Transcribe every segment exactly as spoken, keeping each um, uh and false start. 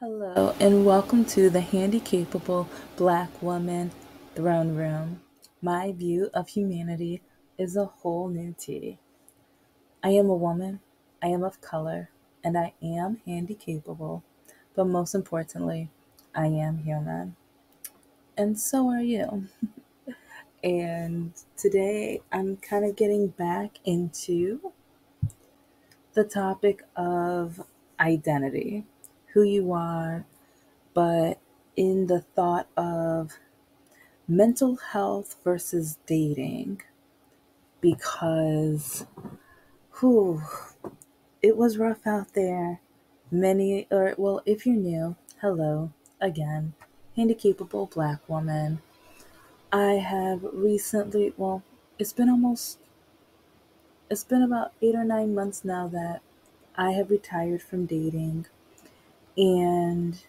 Hello and welcome to the Handy Capable Black Woman Throne Room. My view of humanity is a whole new tea. I am a woman, I am of color, and I am handy capable, but most importantly, I am human. And so are you. And today I'm kind of getting back into the topic of identity, who you are, but in the thought of mental health versus dating, because whew, it was rough out there. Many, or well, if you're new, hello again, Handy Capable Black Woman. I have recently, well, it's been almost, it's been about eight or nine months now that I have retired from dating, and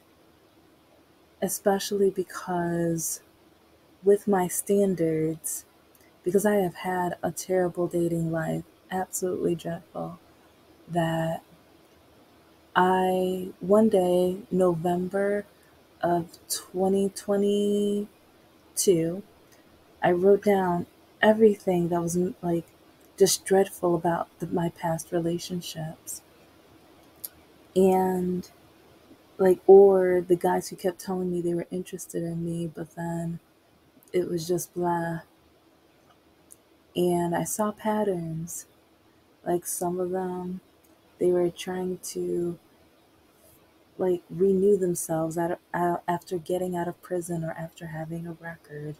especially because with my standards, because I have had a terrible dating life, absolutely dreadful, that I, one day, November of twenty twenty-two, I wrote down everything that was like just dreadful about the, my past relationships. And like, or the guys who kept telling me they were interested in me, but then it was just blah. And I saw patterns. Like some of them, they were trying to like renew themselves out of, out, after getting out of prison or after having a record.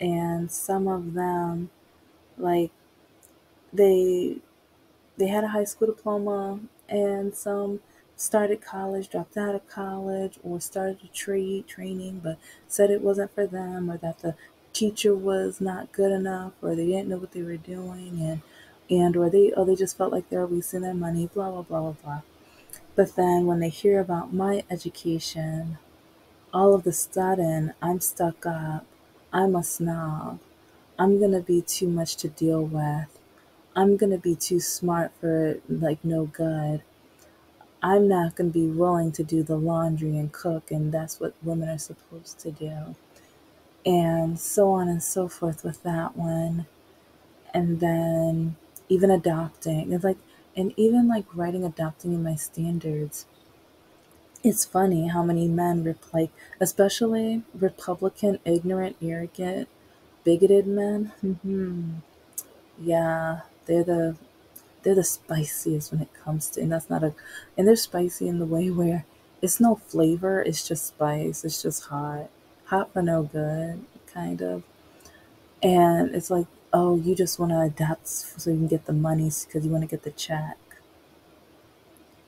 And some of them, like they they had a high school diploma, and some started college, dropped out of college, or started a trade training, but said it wasn't for them, or that the teacher was not good enough, or they didn't know what they were doing, and and or they, oh, they just felt like they were wasting their money, blah, blah, blah, blah, blah. But then when they hear about my education, all of a sudden, I'm stuck up. I'm a snob. I'm going to be too much to deal with. I'm going to be too smart for, like, no good. I'm not going to be willing to do the laundry and cook, and that's what women are supposed to do. And so on and so forth with that one. And then even adopting. It's like, and even like writing adopting in my standards. It's funny how many men, rep like, especially Republican, ignorant, arrogant, bigoted men. Mm-hmm. Yeah, they're the... They're the spiciest when it comes to, and that's not a, and they're spicy in the way where it's no flavor, it's just spice, it's just hot, hot for no good, kind of. And it's like, oh, you just want to adapt so you can get the money because you want to get the check.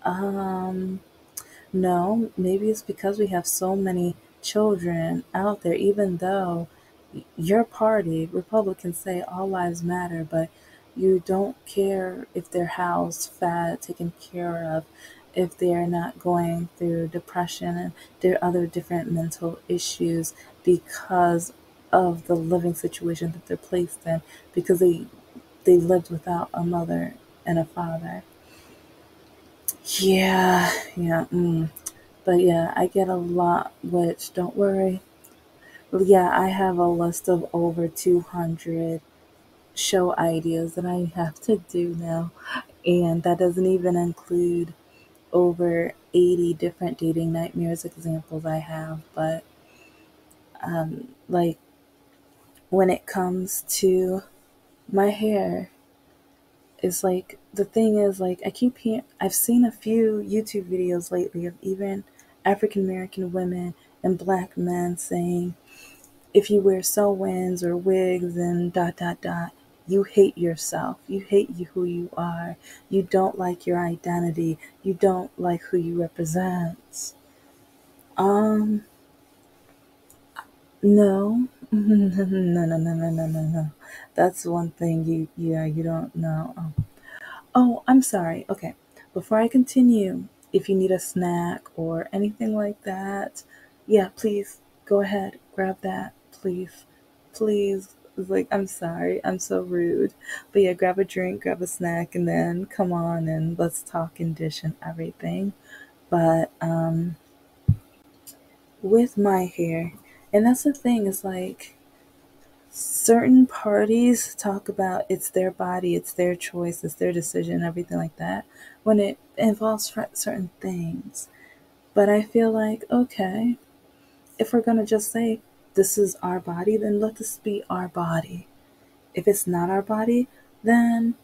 Um, no, maybe it's because we have so many children out there, even though your party, Republicans, say all lives matter, but you don't care if they're housed, fed, taken care of, if they're not going through depression and their other different mental issues because of the living situation that they're placed in, because they they lived without a mother and a father. Yeah, yeah, mm. But yeah, I get a lot, which, don't worry. Yeah, I have a list of over two hundred show ideas that I have to do now, and that doesn't even include over eighty different dating nightmares examples I have. But um like when it comes to my hair, it's like the thing is, like I keep hearing, I've seen a few YouTube videos lately of even African American women and black men saying, if you wear sew-ins or wigs and dot dot dot, you hate yourself. You hate you, who you are. You don't like your identity. You don't like who you represent. Um, no, no, no, no, no, no, no, no. That's one thing you, yeah, you don't know. Oh. oh, I'm sorry. Okay, before I continue, if you need a snack or anything like that, yeah, please go ahead, grab that, please, please. Like, I'm sorry, I'm so rude. But yeah, grab a drink, grab a snack, and then come on and let's talk and dish and everything. But um, with my hair. And that's the thing, is like certain parties talk about it's their body, it's their choice, it's their decision, everything like that, when it involves certain things. But I feel like, okay, if we're going to just say this is our body, then let this be our body. If it's not our body, then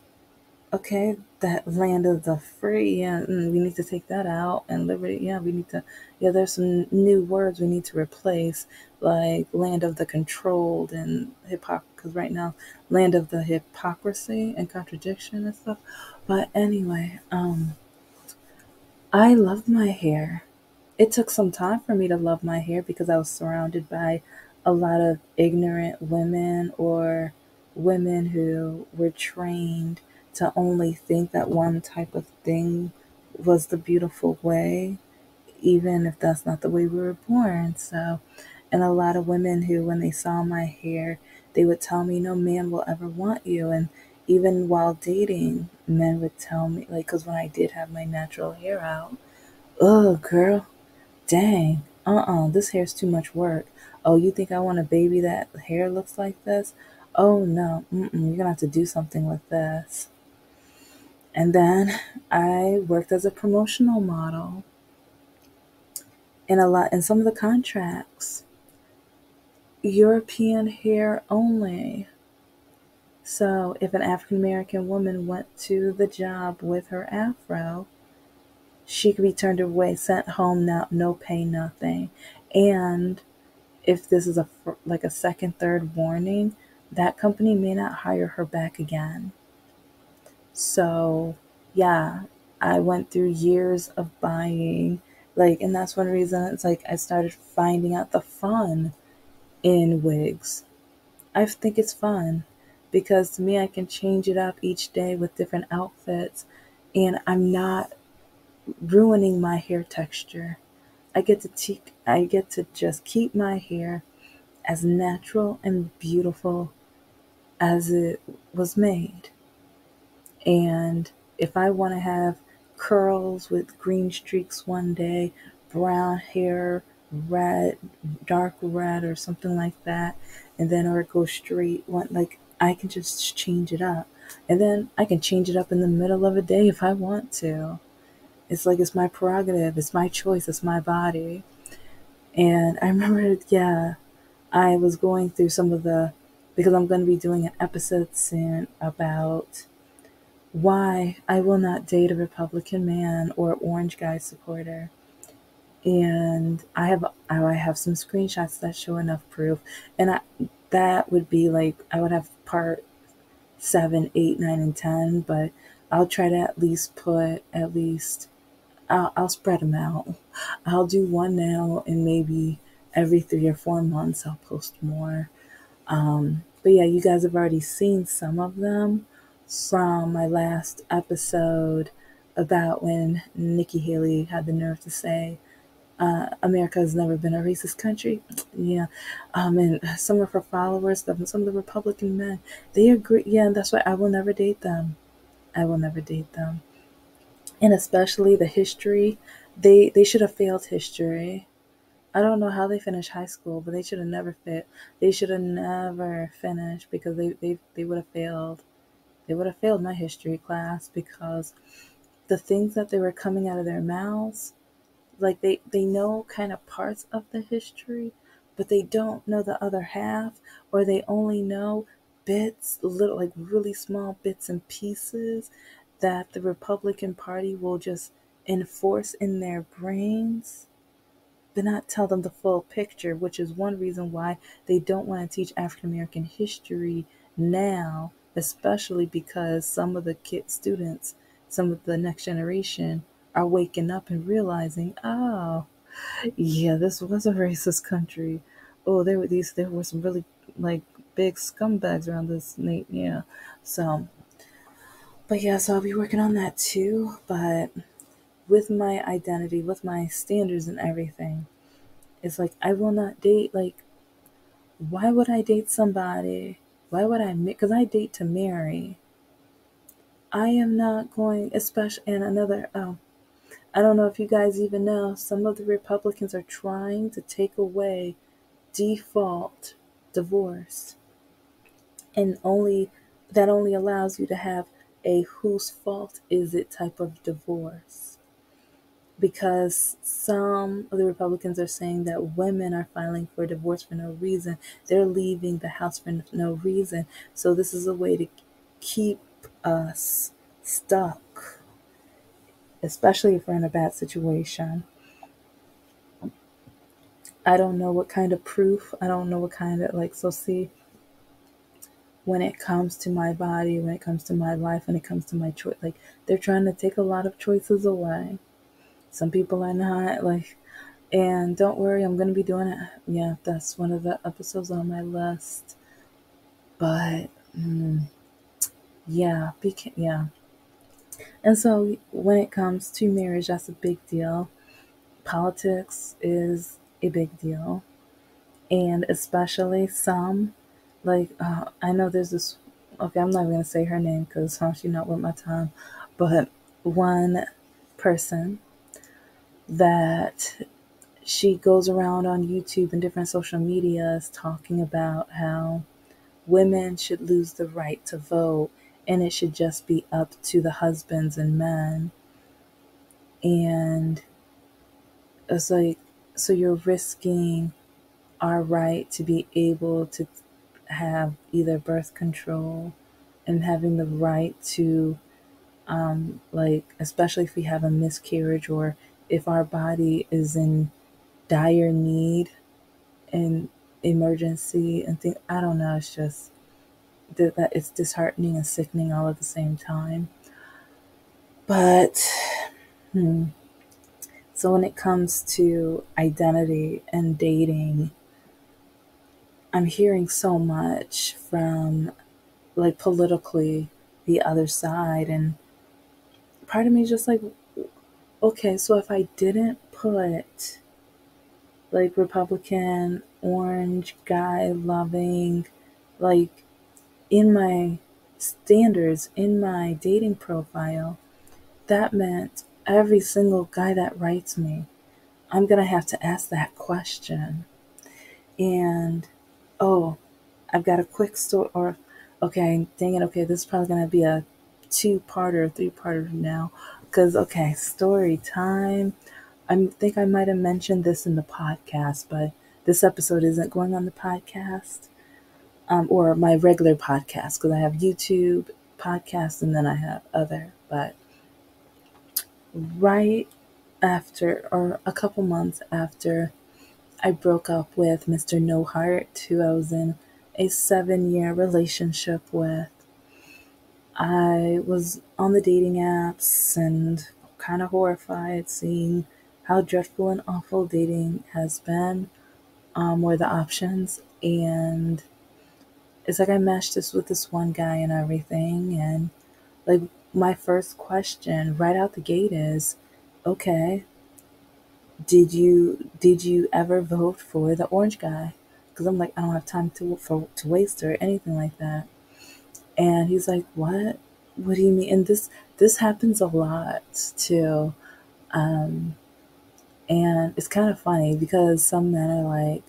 okay, that land of the free, yeah, we need to take that out, and liberty, yeah, we need to, yeah, there's some new words we need to replace, like land of the controlled and hypocrisy, because right now, land of the hypocrisy and contradiction and stuff. But anyway, um, I loved my hair. It took some time for me to love my hair because I was surrounded by a lot of ignorant women, or women who were trained to only think that one type of thing was the beautiful way, even if that's not the way we were born. So, and a lot of women who, when they saw my hair, they would tell me, no man will ever want you. And even while dating, men would tell me, like, because when I did have my natural hair out, oh, girl, dang, uh-uh, this hair's too much work. Oh, you think I want a baby that hair looks like this? Oh, no, mm-mm, you're going to have to do something with this. And then I worked as a promotional model in a lot, in some of the contracts, European hair only. So if an African-American woman went to the job with her afro, she could be turned away, sent home, now no pay, nothing. And if this is a like a second, third warning, that company may not hire her back again. So, yeah, I went through years of buying, like, and that's one reason it's like I started finding out the fun in wigs. I think it's fun because to me, I can change it up each day with different outfits, and I'm not ruining my hair texture. I get to te- I get to just keep my hair as natural and beautiful as it was made. And if I want to have curls with green streaks one day, brown hair, red, dark red or something like that, and then or it goes straight, one, like I can just change it up. And then I can change it up in the middle of a day if I want to. It's like, it's my prerogative, it's my choice, it's my body. And I remember, yeah, I was going through some of the, because I'm going to be doing an episode soon about why I will not date a Republican man or orange guy supporter. And I have I have some screenshots that show enough proof. And I, that would be like, I would have part seven, eight, nine, and ten. But I'll try to at least put, at least, I'll, I'll spread them out. I'll do one now, and maybe every three or four months I'll post more. Um, but yeah, you guys have already seen some of them from my last episode about when Nikki Haley had the nerve to say uh, America has never been a racist country. Yeah, um, and some of her followers, some of the Republican men, they agree. Yeah, and that's why I will never date them. I will never date them. And especially the history, they they should have failed history. I don't know how they finished high school, but they should have never fit. They should have never finished because they, they, they would have failed. They would have failed my history class because the things that they were coming out of their mouths, like they, they know kind of parts of the history, but they don't know the other half, or they only know bits, little, like really small bits and pieces that the Republican Party will just enforce in their brains, but not tell them the full picture, which is one reason why they don't want to teach African American history now, especially because some of the kid students, some of the next generation are waking up and realizing, oh, yeah, this was a racist country. Oh, there were these, there were some really like big scumbags around this, yeah. So, but yeah, so I'll be working on that too, but with my identity, with my standards and everything, it's like, I will not date, like, why would I date somebody? Why would I, because I date to marry. I am not going, especially, and another, oh, I don't know if you guys even know, some of the Republicans are trying to take away default divorce. And only that only allows you to have a whose fault is it type of divorce. Because some of the Republicans are saying that women are filing for divorce for no reason. They're leaving the house for no reason. So this is a way to keep us stuck, especially if we're in a bad situation. I don't know what kind of proof. I don't know what kind of, like, so see, when it comes to my body, when it comes to my life, when it comes to my choice, like, they're trying to take a lot of choices away. Some people are not, like, and don't worry, I'm going to be doing it. Yeah, that's one of the episodes on my list. But, mm, yeah, beca- yeah. And so when it comes to marriage, that's a big deal. Politics is a big deal. And especially some, like, uh, I know there's this, okay, I'm not even going to say her name because huh, she's not worth my time. But one person that she goes around on YouTube and different social medias talking about how women should lose the right to vote and it should just be up to the husbands and men. And it's like, so you're risking our right to be able to have either birth control and having the right to, um, like, especially if we have a miscarriage or if our body is in dire need and emergency and things, I don't know, it's just that, that it's disheartening and sickening all at the same time. But, hmm. So when it comes to identity and dating, I'm hearing so much from, like, politically the other side, and part of me just like, okay, so if I didn't put, like, Republican, orange guy loving, like, in my standards, in my dating profile, that meant every single guy that writes me, I'm going to have to ask that question. And, oh, I've got a quick story, or, okay, dang it, okay, this is probably going to be a two-parter, three-parter now. Because, okay, story time. I think I might have mentioned this in the podcast, but this episode isn't going on the podcast um, or my regular podcast, because I have YouTube podcast and then I have other. But right after, or a couple months after, I broke up with Mister No Heart, who I was in a seven-year relationship with. I was on the dating apps and kind of horrified seeing how dreadful and awful dating has been, um, or the options. And it's like I matched this with this one guy and everything. And, like, my first question right out the gate is, okay, did you did you ever vote for the orange guy? Because I'm like, I don't have time to for to waste or anything like that. And he's like, what? What do you mean? And this this happens a lot, too. Um, and it's kind of funny because some men are like,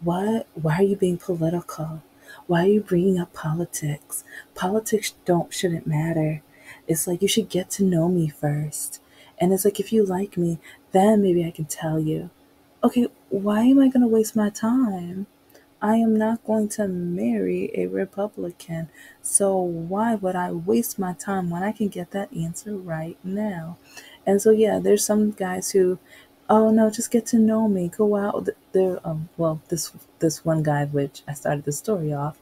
what? Why are you being political? Why are you bringing up politics? Politics don't shouldn't matter. It's like, you should get to know me first. And it's like, if you like me, then maybe I can tell you. Okay, why am I going to waste my time? I am not going to marry a Republican, so why would I waste my time when I can get that answer right now? And so, yeah, there's some guys who, oh, no, just get to know me, go out. There, um, well, this this one guy, which I started the story off,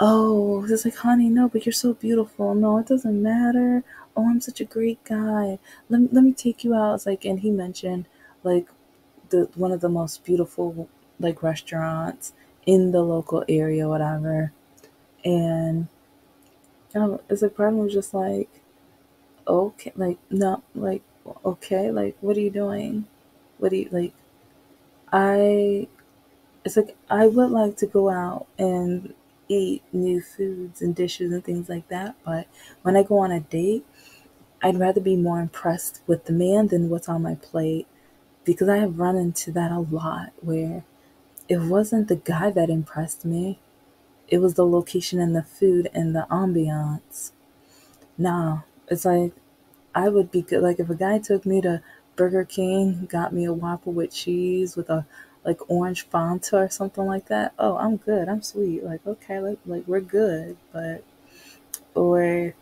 oh, it's like, honey, no, but you're so beautiful. No, it doesn't matter. Oh, I'm such a great guy. Let me, let me take you out. It's like, and he mentioned, like, the one of the most beautiful, like, restaurants in the local area, whatever. And um, it's like, part of me was just like, okay, like, no, like, okay, like, what are you doing? What do you, like, I, it's like, I would like to go out and eat new foods and dishes and things like that, but when I go on a date, I'd rather be more impressed with the man than what's on my plate, because I have run into that a lot, where it wasn't the guy that impressed me. It was the location and the food and the ambiance. Nah, it's like, I would be good. Like, if a guy took me to Burger King, got me a Whopper with cheese with a, like, orange Fanta or something like that, oh, I'm good. I'm sweet. Like, okay, like, like we're good. But, or,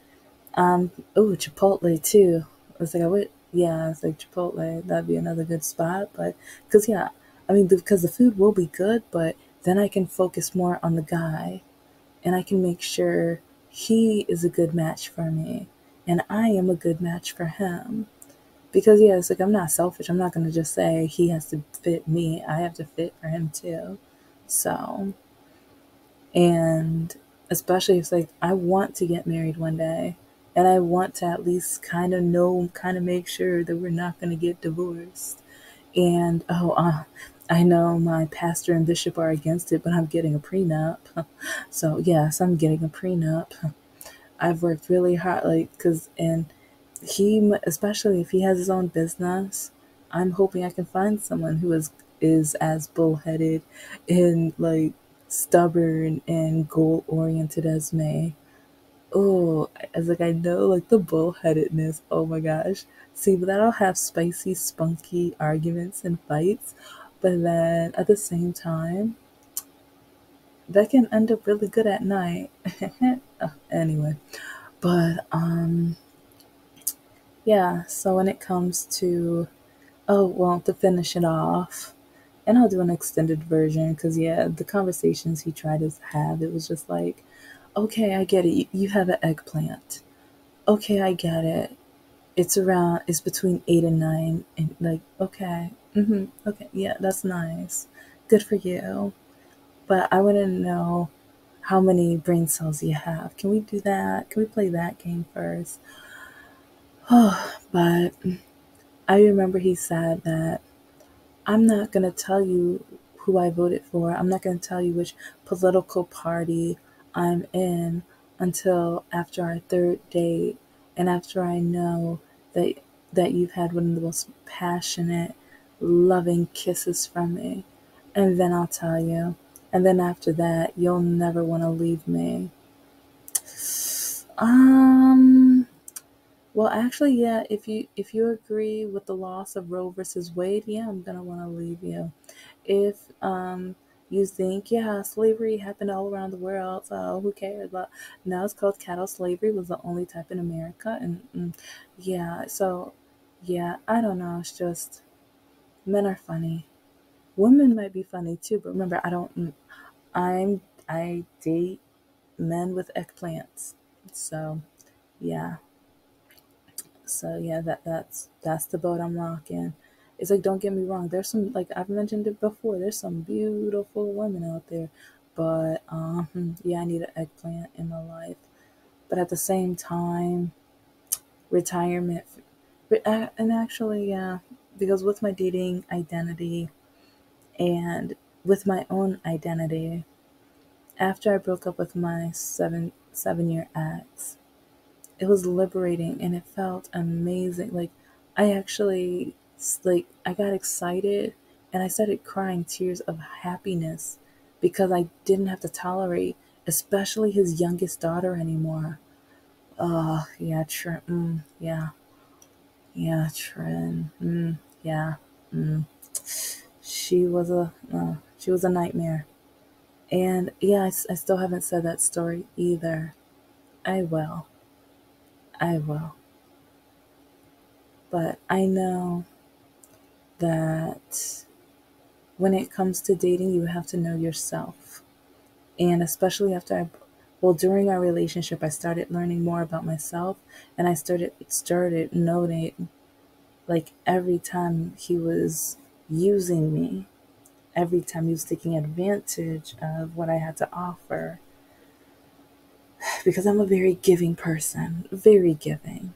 um, oh, Chipotle, too. I was like, I would, yeah, I was like, Chipotle, that'd be another good spot. But, because, yeah, I mean, because the food will be good, but then I can focus more on the guy, and I can make sure he is a good match for me, and I am a good match for him. Because, yeah, it's like, I'm not selfish. I'm not going to just say he has to fit me. I have to fit for him, too. So, and especially, it's like, I want to get married one day, and I want to at least kind of know, kind of make sure that we're not going to get divorced. And, oh, uh, I know my pastor and bishop are against it, but I'm getting a prenup. So, yes, I'm getting a prenup. I've worked really hard, like, because, and he, especially if he has his own business, I'm hoping I can find someone who is, is as bullheaded and, like, stubborn and goal-oriented as me. Oh, I was like, I know, like, the bullheadedness, oh my gosh. See, but that'll have spicy, spunky arguments and fights. But then, at the same time, that can end up really good at night. Oh, anyway, but, um, yeah, so when it comes to, oh, well, to finish it off, and I'll do an extended version, because, yeah, the conversations he tried to have, it was just like, okay, I get it, you, you have an eggplant. Okay, I get it. It's around, it's between eight and nine, and, like, okay. Mm-hmm. Okay, yeah, that's nice. Good for you. But I want to know how many brain cells you have. Can we do that? Can we play that game first? Oh, but I remember he said that I'm not going to tell you who I voted for. I'm not going to tell you which political party I'm in until after our third date, and after I know that that you've had one of the most passionate, loving kisses from me, and then I'll tell you, and then after that you'll never want to leave me. Um well, actually, yeah, if you if you agree with the loss of Roe versus Wade, yeah, I'm gonna want to leave you. If um you think, yeah, slavery happened all around the world, so who cares? But now it's called cattle slavery, was the only type in America, and, and yeah, so yeah, I don't know, it's just, men are funny. Women might be funny too, but remember, I don't, I'm, I date men with eggplants. So, yeah. So, yeah, that, that's, that's the boat I'm rocking. It's like, don't get me wrong. There's some, like, I've mentioned it before, there's some beautiful women out there, but, um, yeah, I need an eggplant in my life. But at the same time, retirement, and actually, yeah, because with my dating identity and with my own identity, after I broke up with my seven seven-year ex, it was liberating and it felt amazing. Like, I actually, like, I got excited and I started crying tears of happiness because I didn't have to tolerate, especially his youngest daughter anymore. Oh, yeah, Trin, mm, yeah. Yeah, Trin, mm. Yeah, mm. She was a uh, she was a nightmare, and yeah, I, I still haven't said that story either. I will, I will. But I know that when it comes to dating, you have to know yourself, and especially after I, well, during our relationship, I started learning more about myself, and I started started noting. Like, every time he was using me, every time he was taking advantage of what I had to offer, because I'm a very giving person, very giving.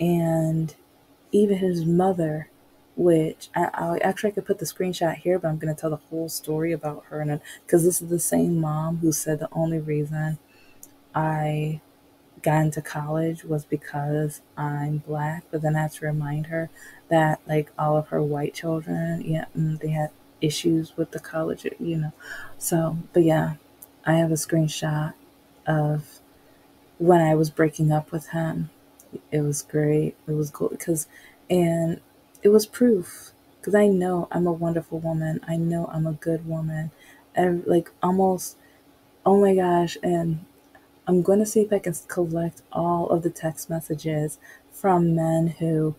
And even his mother, which I, I actually I could put the screenshot here, but I'm going to tell the whole story about her, and because this is the same mom who said the only reason I got into college was because I'm black, but then I had to remind her that, like, all of her white children, yeah, they had issues with the college, you know. So, but yeah, I have a screenshot of when I was breaking up with him. It was great. It was cool because, and it was proof because I know I'm a wonderful woman. I know I'm a good woman. Every, like almost, oh my gosh. And I'm going to see if I can collect all of the text messages from men who,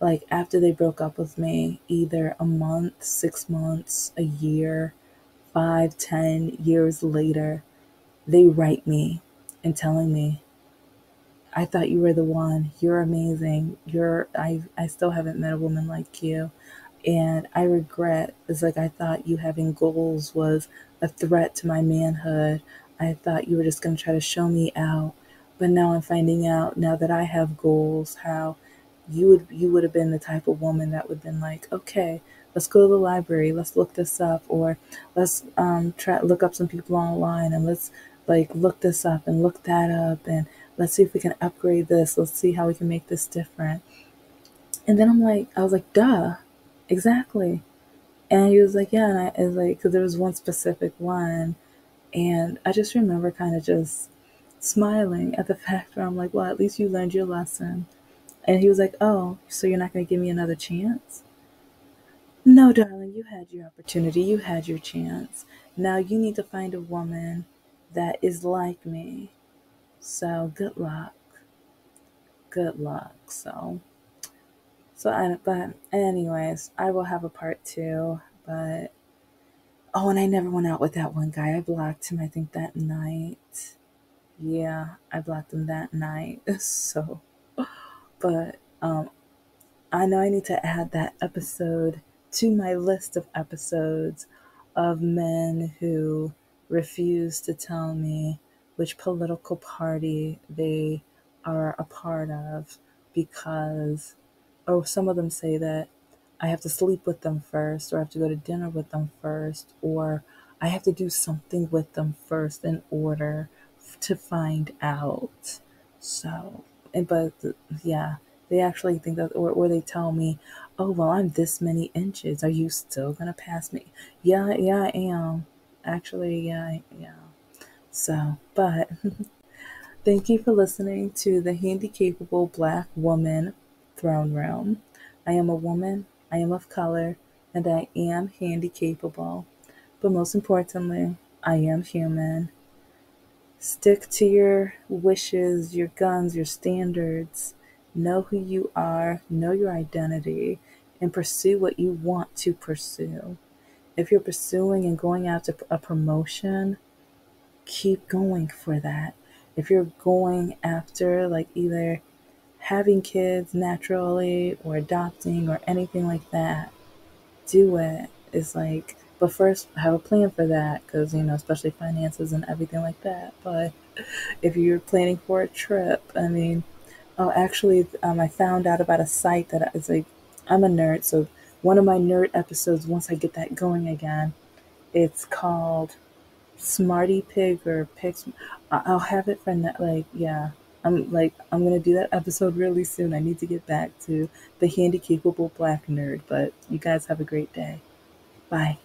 like, after they broke up with me, either a month, six months, a year, five, ten years later, they write me and telling me, I thought you were the one. You're amazing. You're, I, I still haven't met a woman like you. And I regret, it's like, I thought you having goals was a threat to my manhood. I thought you were just going to try to show me out. But now I'm finding out, now that I have goals, how you would, you would have been the type of woman that would have been like, okay, let's go to the library. Let's look this up. Or let's um, try look up some people online and let's like look this up and look that up. And let's see if we can upgrade this. Let's see how we can make this different. And then I'm like, I was like, duh, exactly. And he was like, yeah. And I it was like, cause there was one specific one. And I just remember kind of just smiling at the fact where I'm like, well, at least you learned your lesson. And he was like, oh, so you're not going to give me another chance? No, darling, you had your opportunity. You had your chance. Now you need to find a woman that is like me. So good luck. Good luck. So, so I, but anyways, I will have a part two, but oh, and I never went out with that one guy. I blocked him, I think, that night. Yeah, I blocked him that night. So, but um, I know I need to add that episode to my list of episodes of men who refuse to tell me which political party they are a part of because, or some of them say that, I have to sleep with them first, or I have to go to dinner with them first, or I have to do something with them first in order to find out. So, and, but yeah, they actually think that, or, or they tell me, oh, well, I'm this many inches. Are you still going to pass me? Yeah, yeah, I am. Actually, yeah, yeah. So, but thank you for listening to the Handy Capable Black Woman Throne Room. I am a woman. I am of color, and I am handy capable. But most importantly, I am human. Stick to your wishes, your guns, your standards. Know who you are, know your identity, and pursue what you want to pursue. If you're pursuing and going after a promotion, keep going for that. If you're going after, like, either having kids naturally or adopting or anything like that, do it. It's like, but first have a plan for that because, you know, especially finances and everything like that. But if you're planning for a trip, I mean, oh, actually, um, I found out about a site that is like, I'm a nerd. So one of my nerd episodes, once I get that going again, it's called Smarty Pig or Pig. I'll have it for that. Like, yeah. I'm like, I'm going to do that episode really soon. I need to get back to the Handy Capable Black Nerd, but you guys have a great day. Bye.